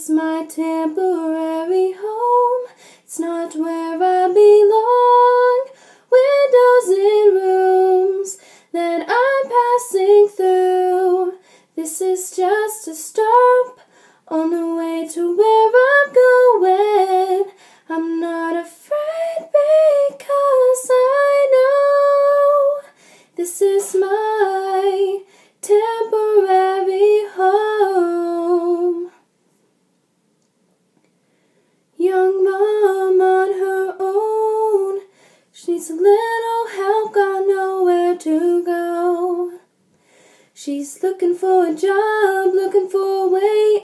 this my temporary home? It's not where I belong. Windows in rooms that I'm passing through. This is just a stop on the way to where I'm going. I'm not afraid because I know this is my temporary home. Young mom on her own, she needs a little help, got nowhere to go. She's looking for a job, looking for a way